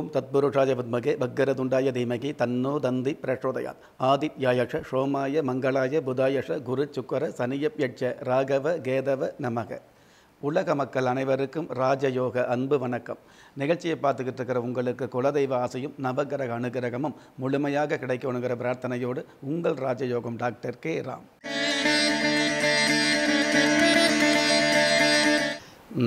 ओं तत्पुरुषाय पद्मके भग्गरतुण्डाय धीमहि तन्नो दन्ति प्रचोदयात्। आदित्यायश सोमाय मंगलाय बुधायश गुरु शुक्र शनियभ्यश्च राघव केदव नमः। उलग मक्कल अनैवरुक्कुम राजयोग अन्बु वणक्कम। निगழ்ச்சியை பார்த்துக்கிட்டு இருக்கிற உங்களுக்கு குலதெய்வ ஆசையும் நவகிரக அனுகிரகமும் முழுமையாக கிடைக்கணும்ங்கற பிரார்த்தனையோடு உங்கள் ராஜயோகம் டாக்டர் கே ராம்।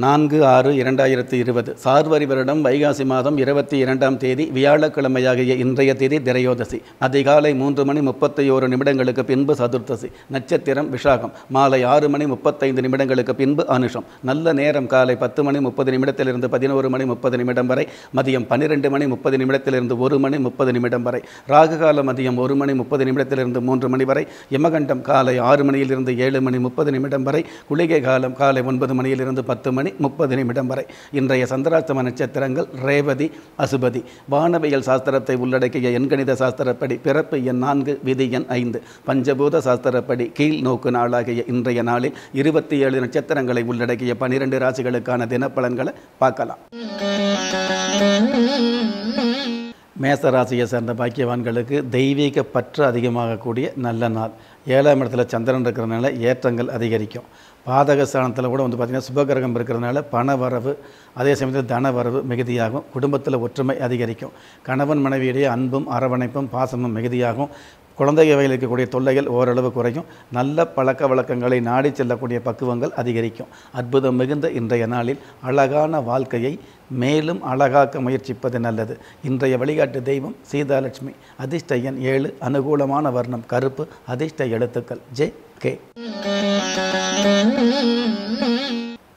நான்கு ஆறு 2020 சார்வரி வருடம் வைகாசி மாதம் 22 வியாழக்கிழமையாகிய இன்றைய தேதி திரையோதசி। அதிகாலை 3:31 பின்பு சதுர்த்தசி। நட்சத்திரம் விசாகம்। மாலை 6:35 பின்பு அனுஷம்। நல்ல நேரம் காலை 10:30 11:30 வரை। மதியம் 12:30 1:30 வரை। ராகுகாலம் மதியம் 1:30 3 வரை। யமகண்டம் காலை 6 7:30 வரை। குளிகை காலம் காலை 9 10 மணி 30 வரை। இன்றைய சந்திராஷ்டம நட்சத்திரங்கள் ரேவதி அசுபதி। வானவியல் சாஸ்திரத்தை உள்ளடக்கிய எண்கணித சாஸ்திரப்படி பிறப்பு எண் 4 விதி எண் 5 பஞ்சபூத சாஸ்திரப்படி கீழ் நோக்கு நாளாகிய இன்றைய நாளில் 27 நட்சத்திரங்களை உள்ளடக்கிய 12 ராசிகளுக்கான தினப்பலன்களை பார்க்கலாம்। மேச ராசியை சேர்ந்த பாக்கியவான்களுக்கு தெய்வீக பற்று அதிகமாகக்கூடிய நல்ல நாள்। 7ஆம் இடத்துல சந்திரன் இருக்கிறதுனால ஏற்றங்கள் அதிகரிக்கும்। பாதகஸ்தானத்தில் கூட வந்து பார்த்திங்கன்னா சுபகிரகம் இருக்கிறதுனால பண வரவு அதே சமயத்தில் தன வரவு மிகுதியாகும்। குடும்பத்தில் ஒற்றுமை அதிகரிக்கும்। கணவன் மனைவியிடையே அன்பும் அரவணைப்பும் பாசமும் மிகுதியாகும்। குழந்தை வகையில் இருக்கக்கூடிய தொல்லைகள் ஓரளவு குறையும்। நல்ல பழக்க வழக்கங்களை நாடி செல்லக்கூடிய பக்குவங்கள் அதிகரிக்கும்। அற்புதம் மிகுந்த இன்றைய நாளில் அழகான வாழ்க்கையை மேலும் அழகாக்க முயற்சிப்பது நல்லது। இன்றைய வழிகாட்டு தெய்வம் சீதாலட்சுமி। அதிர்ஷ்ட எண் 7। அனுகூலமான வர்ணம் கருப்பு। அதிர்ஷ்ட எழுத்துக்கள் ஜே கே।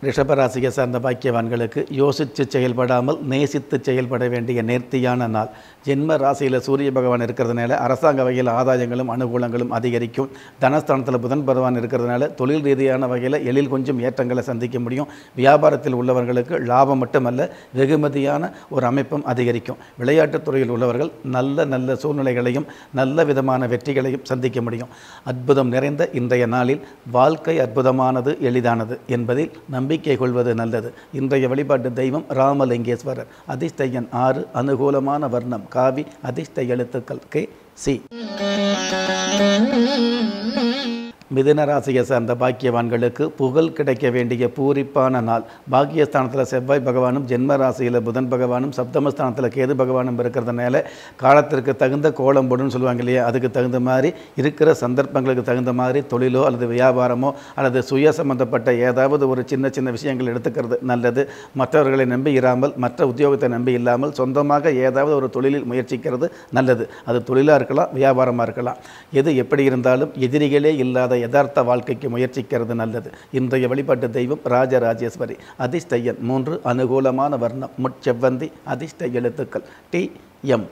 ரிஷபராசியை சார்ந்த பாக்கியவான்களுக்கு யோசித்து செயல்படாமல் நேசித்து செயல்பட வேண்டிய நேர்த்தியான நாள்। ஜென்ம ராசியில் சூரிய பகவான் இருக்கிறதுனால அரசாங்க வகையில் ஆதாயங்களும் அனுகூலங்களும் அதிகரிக்கும்। தனஸ்தானத்தில் புதன் பகவான் இருக்கிறதுனால தொழில் ரீதியான வகையில் எழில் கொஞ்சம் ஏற்றங்களை சந்திக்க முடியும்। வியாபாரத்தில் உள்ளவர்களுக்கு லாபம் மட்டுமல்ல வெகுமதியான ஒரு அமைப்பும் அதிகரிக்கும்। விளையாட்டுத் துறையில் உள்ளவர்கள் நல்ல நல்ல சூழ்நிலைகளையும் நல்ல விதமான வெற்றிகளையும் சந்திக்க முடியும்। அற்புதம் நிறைந்த இன்றைய நாளில் வாழ்க்கை அற்புதமானது எளிதானது என்பதில் நம்பிக்கை கொள்வது நல்லது। இன்றைய வழிபாட்டு தெய்வம் ராமலிங்கேஸ்வரர்। அதிர்ஷ்ட எண் 6। அனுகூலமான வர்ணம் காவி। அதிர்ஷ்ட எழுத்துக்கள் கே சி। மிதுன ராசியை சார்ந்த பாக்கியவான்களுக்கு புகழ் கிடைக்க வேண்டிய பூரிப்பான நாள்। பாக்கியஸ்தானத்தில் செவ்வாய் பகவானும் ஜென்ம ராசியில் புதன் பகவானும் சப்தமஸ்தானத்தில் கேது பகவானும் இருக்கிறதுனால காலத்திற்கு தகுந்த கோலம் போடுன்னு சொல்லுவாங்க இல்லையா, அதுக்கு தகுந்த மாதிரி இருக்கிற சந்தர்ப்பங்களுக்கு தகுந்த மாதிரி தொழிலோ அல்லது வியாபாரமோ அல்லது சுய சம்பந்தப்பட்ட ஏதாவது ஒரு சின்ன சின்ன விஷயங்கள் எடுத்துக்கிறது நல்லது। மற்றவர்களை நம்பி இராமல் மற்ற உத்தியோகத்தை நம்பி இல்லாமல் சொந்தமாக ஏதாவது ஒரு தொழிலில் முயற்சிக்கிறது நல்லது। அது தொழிலாக இருக்கலாம் வியாபாரமாக இருக்கலாம்। எது எப்படி இருந்தாலும் எதிரிகளே இல்லாத யதார்த்த வாழ்க்கைக்கு முயற்சிக்கிறது நல்லது। இன்றைய வழிபாட்டு தெய்வம் ராஜராஜேஸ்வரி। அதிர்ஷ்ட எண் 3। அனுகூலமான வர்ணம் முச்செவ்வந்தி। அதிர்ஷ்ட எழுத்துக்கள் டி எம்।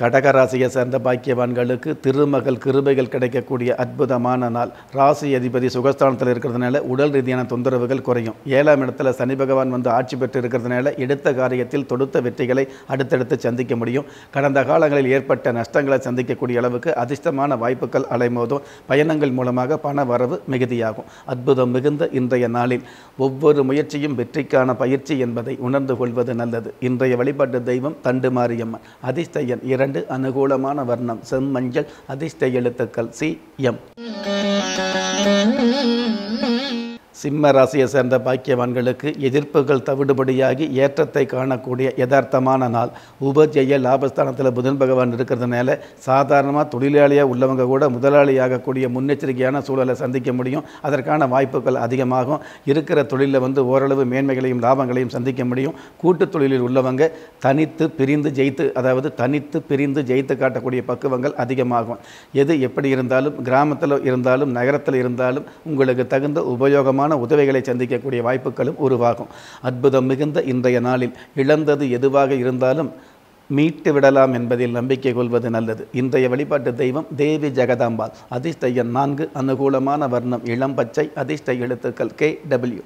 கடகராசியை சேர்ந்த பாக்கியவான்களுக்கு திருமகள் கிருபைகள் கிடைக்கக்கூடிய அற்புதமான நாள்। ராசி அதிபதி சுகஸ்தானத்தில் இருக்கிறதுனால உடல் ரீதியான தொந்தரவுகள் குறையும்। 7ஆம் இடத்துல சனி பகவான் வந்து ஆட்சி பெற்று இருக்கிறதுனால எடுத்த காரியத்தில் தொடுத்த வெற்றிகளை அடுத்தடுத்து சந்திக்க முடியும்। கடந்த காலங்களில் ஏற்பட்ட நஷ்டங்களை சந்திக்கக்கூடிய அளவுக்கு அதிர்ஷ்டமான வாய்ப்புகள் அலைமோதும்। பயணங்கள் மூலமாக பண வரவு மிகுதியாகும்। அற்புதம் மிகுந்த இன்றைய நாளில் ஒவ்வொரு முயற்சியும் வெற்றிக்கான பயிற்சி என்பதை உணர்ந்து கொள்வது நல்லது। இன்றைய வழிபாட்டு தெய்வம் தண்டு மாரியம்மன்। அதிர்ஷ்ட எண் 2। அனுகூலமான வர்ணம் செம்மஞ்சள்। அதிர்ஷ்ட எழுத்துக்கள் சி எம்। சிம்ம ராசியை சேர்ந்த பாக்கியவான்களுக்கு எதிர்ப்புகள் தவிடுபடியாகி ஏற்றத்தை காணக்கூடிய யதார்த்தமான நாள்। உபஜெய லாபஸ்தானத்தில் புதன் பகவான் இருக்கிறதுனால சாதாரணமாக தொழிலாளியாக உள்ளவங்க கூட முதலாளியாகக்கூடிய முன்னெச்சரிக்கையான சூழலை சந்திக்க முடியும்। அதற்கான வாய்ப்புகள் அதிகமாகும்। இருக்கிற தொழிலில் வந்து ஓரளவு மேன்மைகளையும் லாபங்களையும் சந்திக்க முடியும்। கூட்டுத் தொழிலில் உள்ளவங்க தனித்து பிரிந்து ஜெயித்து காட்டக்கூடிய பக்குவங்கள் அதிகமாகும்। எது எப்படி இருந்தாலும் கிராமத்தில் இருந்தாலும் நகரத்தில் இருந்தாலும் உங்களுக்கு தகுந்த உபயோகமான உதவிகளை சந்திக்கக்கூடிய வாய்ப்புகளும் உருவாகும்। அற்புதம் மிகுந்த இன்றைய நாளில் இழந்தது எதுவாக இருந்தாலும் மீட்டு விடலாம் என்பதில் நம்பிக்கை கொள்வது நல்லது। இன்றைய வழிபாட்டு தெய்வம் தேவி ஜெகதாம்பாள்। அதிர்ஷ்ட எண் 4। அனுகூலமான வர்ணம் இளம் பச்சை। அதிர்ஷ்ட எழுத்துக்கள் கே டபிள்யூ।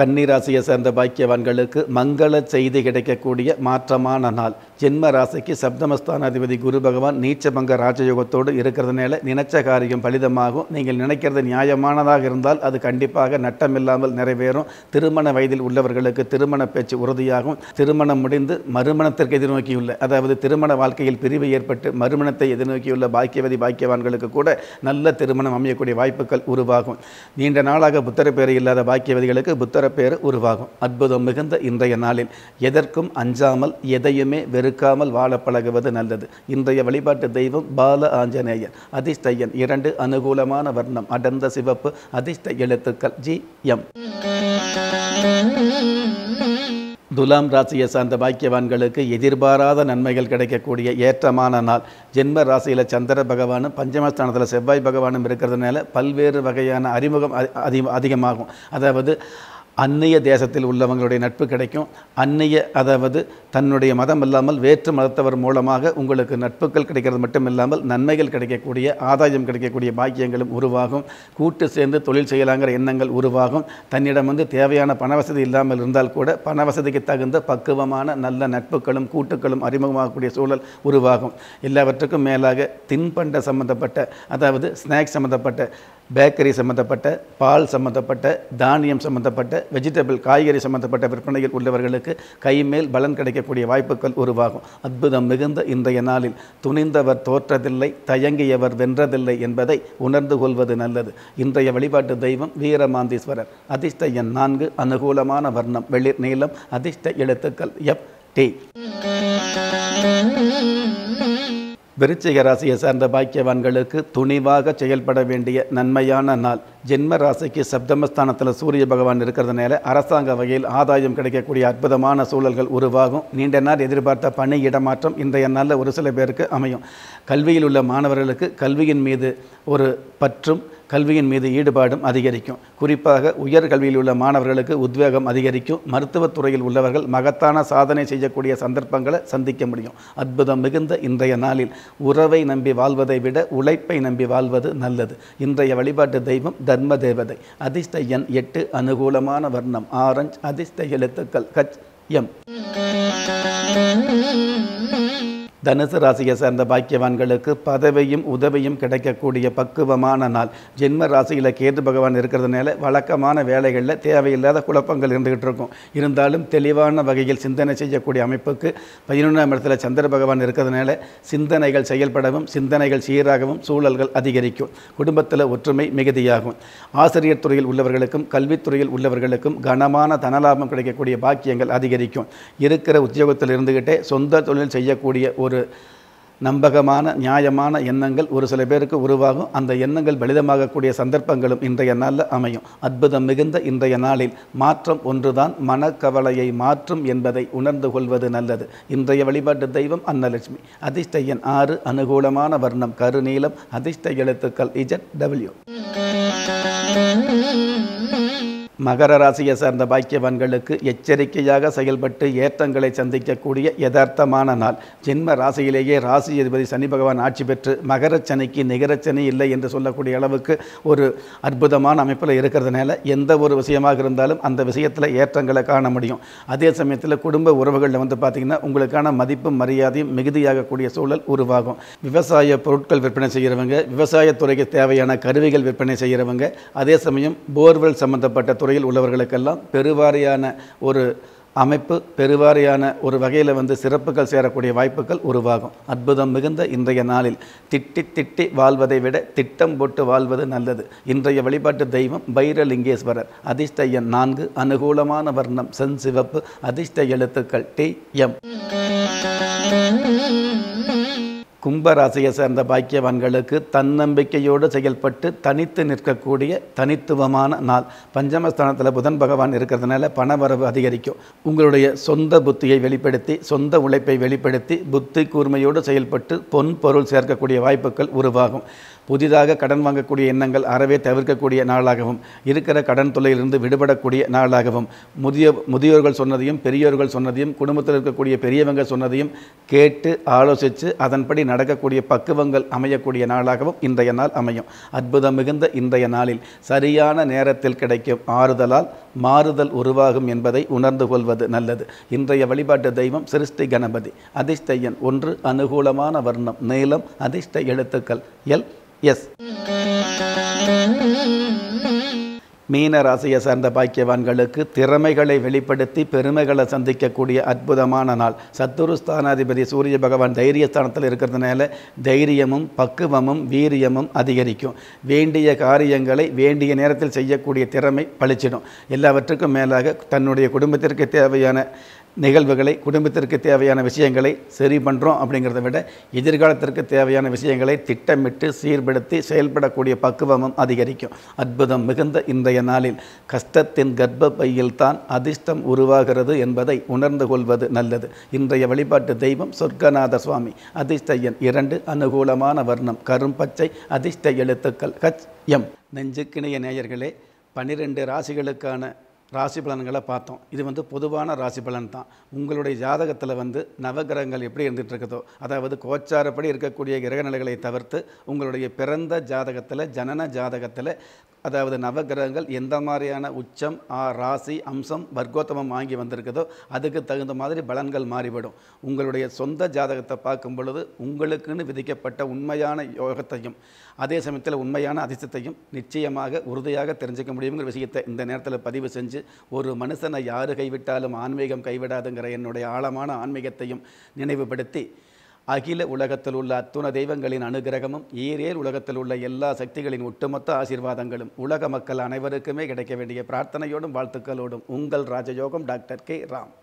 கன்னிராசியை சேர்ந்த பாக்கியவான்களுக்கு மங்கள செய்தி கிடைக்கக்கூடிய மாற்றமான நாள்। जन्म राशिक्कु सप्तम स्थानाधिपति गुरु भगवान नीचभंग राजयोगत्तोडु इरुक्किरदनाल निनैच्च कारियम फलितमागुम नींगल निनैक्किरदु न्यायमानदाग इरुंदाल अदु कंडिप्पाग नट्टमिल्लामल नैरवेरुम तिरुमण वयदिल उल्लवर्गलुक्कु तिरुमण पेच्चु उरुदियागुम तिरुमणम मुडिंदु मरुमणत्तिर्क्कु एदिर्नोक्कियुल्ल अदावधु तिरुमण वाल्क्कैयिल पिरिवु एर्पट्टु मरुमणत्तै एदिर्नोक्कियुल्ल बाक्यवदि बाक्यवान्गलुक्कु कूड नल्ल तिरुमणम अमैयक्कूडिय वाय्प्पुक्कल उरुवागुम नीण्ड नाळाग पुत्तर पेर इल्लाद बाक्यवदिगलुक्कु पुत्तर पेर उरुवागुम अद्भुतम मिगुंद इंरैय नाळिल एदर्क्कुम अंजामल एदैयुमे இருக்காமல் வாழப் பழகுவது நல்லது. இன்றைய வழிபாட்டு தெய்வம் பால ஆஞ்சநேயர். அதிஷ்டயன் இரண்டு அனுகூலமான வர்ணம் அடர்ந்த சிவப்பு அதிஷ்ட எழுத்துக்கள் ஜி எம். துலாம் ராசியை சார்ந்த பாக்கியவான்களுக்கு எதிர்பாராத நன்மைகள் கிடைக்கக்கூடிய ஏற்றமான நாள். ஜென்ம ராசியில் சந்திர பகவானும் பஞ்சமஸ்தானத்தில் செவ்வாய் பகவானும் இருக்கிறதுனால பல்வேறு வகையான அறிமுகம் அதிகமாகும். அதாவது அன்னிய தேசத்தில் உள்ளவங்களுடைய நட்பு கிடைக்கும். அன்னிய அதாவது தன்னுடைய மதம் இல்லாமல் வேற்று மதத்தவர் மூலமாக உங்களுக்கு நட்புகள் கிடைக்கிறது மட்டுமில்லாமல் நன்மைகள் கிடைக்கக்கூடிய ஆதாயம் கிடைக்கக்கூடிய பாக்கியங்களும் உருவாகும். கூட்டு சேர்ந்து தொழில் செய்யலாங்கிற எண்ணங்கள் உருவாகும். தன்னிடம் வந்து தேவையான பணவசதி இல்லாமல் இருந்தால் கூட பணவசதிக்கு தகுந்த பக்குவமான நல்ல நட்புகளும் கூட்டுகளும் அறிமுகமாகக்கூடிய சூழல் உருவாகும். எல்லாவற்றுக்கும் மேலாக தின்பண்ட சம்பந்தப்பட்ட அதாவது ஸ்நாக்ஸ் சம்பந்தப்பட்ட பேக்கரி சம்பந்தப்பட்ட பால் சம்பந்தப்பட்ட தானியம் சம்பந்தப்பட்ட வெஜிடபிள் காய்கறி சம்பந்தப்பட்ட விற்பனையில் உள்ளவர்களுக்கு கைமேல் பலன் கிடைக்கக்கூடிய வாய்ப்புகள் உருவாகும். அற்புதம் மிகுந்த இன்றைய நாளில் துணிந்தவர் தோற்றதில்லை தயங்கியவர் வென்றதில்லை என்பதை உணர்ந்து கொள்வது நல்லது. இன்றைய வழிபாட்டு தெய்வம் வீரமாந்தீஸ்வரர். அதிர்ஷ்ட எண் 4 அனுகூலமான வர்ணம் வெளிர் நீளம் அதிர்ஷ்ட எழுத்துக்கள் எப் டி. விருச்சிக ராசியை சார்ந்த பாக்கியவான்களுக்கு துணிவாக செயல்பட வேண்டிய நன்மையான நாள். ஜென்ம ராசிக்கு சப்தமஸ்தானத்தில் சூரிய பகவான் இருக்கிறதுனால அரசாங்க வகையில் ஆதாயம் கிடைக்கக்கூடிய அற்புதமான சூழல்கள் உருவாகும். நீண்ட நாள் எதிர்பார்த்த பணி இடமாற்றம் இன்றைய நாளில் ஒரு சில பேருக்கு அமையும். கல்வியில் உள்ள மாணவர்களுக்கு கல்வியின் மீது ஒரு பற்றும் கல்வியின் மீது ஈடுபாடும் அதிகரிக்கும். குறிப்பாக உயர்கல்வியில் உள்ள மாணவர்களுக்கு உத்வேகம் அதிகரிக்கும். மருத்துவத்துறையில் உள்ளவர்கள் மகத்தான சாதனை செய்யக்கூடிய சந்தர்ப்பங்களை சந்திக்க முடியும். அற்புதம் மிகுந்த இன்றைய நாளில் உறவை நம்பி வாழ்வதை விட உழைப்பை நம்பி வாழ்வது நல்லது. இன்றைய வழிபாட்டு தெய்வம் தர்ம தேவதை. அதிர்ஷ்ட எண் 8 அனுகூலமான வர்ணம் ஆரஞ்சு அதிர்ஷ்ட எழுத்துக்கள் கச் எம். தனுசு ராசியை சார்ந்த பாக்கியவான்களுக்கு பதவியும் உதவியும் கிடைக்கக்கூடிய பக்குவமான நாள். ஜென்ம ராசியில் கேது பகவான் இருக்கிறதுனால வழக்கமான வேலைகளில் தேவையில்லாத குழப்பங்கள் இருந்துகிட்டு இருக்கும். இருந்தாலும் தெளிவான வகையில் சிந்தனை செய்யக்கூடிய அமைப்புக்கு 11ஆம் இடத்துல சந்திர பகவான் இருக்கிறதுனால சிந்தனைகள் செயல்படவும் சிந்தனைகள் சீராகவும் சூழல்கள் அதிகரிக்கும். குடும்பத்தில் ஒற்றுமை மிகுதியாகும். ஆசிரியர் துறையில் உள்ளவர்களுக்கும் கல்வித்துறையில் உள்ளவர்களுக்கும் கனமான தனலாபம் கிடைக்கக்கூடிய பாக்கியங்கள் அதிகரிக்கும். இருக்கிற உத்தியோகத்தில் இருந்துகிட்டே சொந்த தொழில் செய்யக்கூடிய ஒரு நம்பகமான நியாயமான எண்ணங்கள் ஒரு சில பேருக்கு உருவாகும். அந்த எண்ணங்கள் பலிதமாகக்கூடிய சந்தர்ப்பங்களும் இன்றைய நாளில் அமையும். அற்புதம் மிகுந்த இன்றைய நாளில் மாற்றம் ஒன்றுதான் மனக்கவலையை மாற்றும் என்பதை உணர்ந்து கொள்வது நல்லது. இன்றைய வழிபாட்டு தெய்வம் அன்னலட்சுமி. அதிர்ஷ்ட எண் 6 அனுகூலமான வர்ணம் கருநீலம் அதிர்ஷ்ட எழுத்துக்கள் இஜட் டபிள்யூ. மகர ராசியை சார்ந்த பாக்கியவான்களுக்கு எச்சரிக்கையாக செயல்பட்டு ஏற்றங்களை சந்திக்கக்கூடிய யதார்த்தமான நாள். ஜென்ம ராசியிலேயே ராசி அதிபதி சனி பகவான் ஆட்சி பெற்று மகர சனிக்கு நிகரச்சனி இல்லை என்று சொல்லக்கூடிய அளவுக்கு ஒரு அற்புதமான அமைப்பில் இருக்கிறதுனால எந்த ஒரு விஷயமாக இருந்தாலும் அந்த விஷயத்தில் ஏற்றங்களை காண முடியும். அதே சமயத்தில் குடும்ப உறவுகளில் வந்து பார்த்திங்கன்னா உங்களுக்கான மதிப்பும் மரியாதையும் மிகுதியாகக்கூடிய சூழல் உருவாகும். விவசாய பொருட்கள் விற்பனை செய்கிறவங்க விவசாய துறைக்கு தேவையான கருவிகள் விற்பனை செய்கிறவங்க அதே சமயம் போர்வெல் சம்பந்தப்பட்ட துறையில் உள்ளவர்களுக்கெல்லாம் பெருவாரியான ஒரு அமைப்பு பெருவாரியான ஒரு வகையில் வந்து சிறப்புகள் சேரக்கூடிய வாய்ப்புகள் உருவாகும். அற்புதம் மிகுந்த இன்றைய நாளில் திட்டி திட்டி வாழ்வதை விட திட்டம் போட்டு வாழ்வது நல்லது. இன்றைய வழிபாட்டு தெய்வம் பைரலிங்கேஸ்வரர். அதிர்ஷ்ட எண் 4 அனுகூலமான வர்ணம் செஞ்சிவப்பு அதிர்ஷ்ட எழுத்துக்கள் டி எம். கும்ப ராசியை சேர்ந்த பாக்கியவான்களுக்கு தன்னம்பிக்கையோடு செயல்பட்டு தனித்து நிற்கக்கூடிய தனித்துவமான நாள். பஞ்சமஸ்தானத்தில் புதன் பகவான் இருக்கிறதுனால பணவரவு அதிகரிக்கும். உங்களுடைய சொந்த புத்தியை வெளிப்படுத்தி சொந்த உழைப்பை வெளிப்படுத்தி புத்தி கூர்மையோடு செயல்பட்டு பொன் பொருள் சேர்க்கக்கூடிய வாய்ப்புகள் உருவாகும். புதிதாக கடன் வாங்கக்கூடிய எண்ணங்கள் அறவே தவிர்க்கக்கூடிய நாளாகவும் இருக்கிற கடன் தொல்லையிலிருந்து விடுபடக்கூடிய நாளாகவும் முதியோர்கள் சொன்னதையும் பெரியோர்கள் சொன்னதையும் குடும்பத்தில் இருக்கக்கூடிய பெரியவங்க சொன்னதையும் கேட்டு ஆலோசித்து அதன்படி நடக்கக்கூடிய பக்குவங்கள் அமையக்கூடிய நாளாகவும் இன்றைய நாள் அமையும். அற்புதம் மிகுந்த இன்றைய நாளில் சரியான நேரத்தில் கிடைக்கும் ஆறுதலால் மாறுதல் உருவாகும் என்பதை உணர்ந்து கொள்வது நல்லது. இன்றைய வழிபாட்டு தெய்வம் சிருஷ்டி கணபதி. அதிர்ஷ்ட எண் 1. அனுகூலமான வர்ணம் நீலம். அதிர்ஷ்ட எழுத்துக்கள் எல் எஸ். மீன ராசியை சார்ந்த பாக்கியவான்களுக்கு திறமைகளை வெளிப்படுத்தி பெருமைகளை சந்திக்கக்கூடிய அற்புதமான நாள். சத்துருஸ்தானாதிபதி சூரிய பகவான் தைரியஸ்தானத்தில் இருக்கிறதுனால தைரியமும் பக்குவமும் வீரியமும் அதிகரிக்கும். வேண்டிய காரியங்களை வேண்டிய நேரத்தில் செய்யக்கூடிய திறமை பளிச்சிடும். எல்லாவற்றுக்கும் மேலாக தன்னுடைய குடும்பத்திற்கு தேவையான நிகழ்வுகளை, குடும்பத்திற்கு தேவையான விஷயங்களை சரி பண்ணுறோம் அப்படிங்கிறத விட எதிர்காலத்திற்கு தேவையான விஷயங்களை திட்டமிட்டு சீர்படுத்தி செயல்படக்கூடிய பக்குவமும் அதிகரிக்கும். அற்புதம் மிகுந்த இன்றைய நாளில் கஷ்டத்தின் கர்ப்ப பையில்தான் அதிர்ஷ்டம் உருவாகிறது என்பதை உணர்ந்து கொள்வது நல்லது. இன்றைய வழிபாட்டு தெய்வம் சொர்க்கநாத சுவாமி. அதிர்ஷ்ட எண் 2. அனுகூலமான வர்ணம் கரும்பச்சை. அதிர்ஷ்ட எழுத்துக்கள் ஹச் எம். நெஞ்சுக்கிணைய நேயர்களே, 12 ராசிகளுக்கான ராசி பலன்களை பார்த்தோம். இது பொதுவான ராசி பலன் தான். உங்களுடைய ஜாதகத்தில் நவகிரகங்கள் எப்படி இருந்துகிட்ருக்குதோ, அதாவது கோச்சாரப்படி இருக்கக்கூடிய கிரகநிலைகளை தவிர்த்து உங்களுடைய பிறந்த ஜாதகத்தில், ஜனன ஜாதகத்தில், அதாவது நவகிரகங்கள் எந்த மாதிரியான உச்சம், ராசி, அம்சம், வர்க்கோத்தமம் ஆங்கி வந்திருக்குதோ அதுக்கு தகுந்த மாதிரி பலன்கள் மாறிவிடும். உங்களுடைய சொந்த ஜாதகத்தை பார்க்கும் பொழுது உங்களுக்குன்னு விதிக்கப்பட்ட உண்மையான யோகத்தையும் அதே சமயத்தில் உண்மையான அதிர்ஷ்டத்தையும் நிச்சயமாக உறுதியாக தெரிஞ்சிக்க முடியுங்கிற விஷயத்தை இந்த நேரத்தில் பதிவு செஞ்சு, ஒரு மனுஷனை யாரு கைவிட்டாலும் ஆன்மீகம் கைவிடாதுங்கிற என்னுடைய ஆழமான ஆன்மீகத்தையும் நினைவுபடுத்தி, அகில உலகத்தில் உள்ள அத்துணை தெய்வங்களின் அனுகிரகமும் ஈரேல் உலகத்தில் உள்ள எல்லா சக்திகளின் ஒட்டுமொத்த ஆசீர்வாதங்களும் உலக மக்கள் அனைவருக்குமே கிடைக்க வேண்டிய பிரார்த்தனையோடும் வாழ்த்துக்களோடும் உங்கள் ராஜயோகம் டாக்டர் கே. ராம்.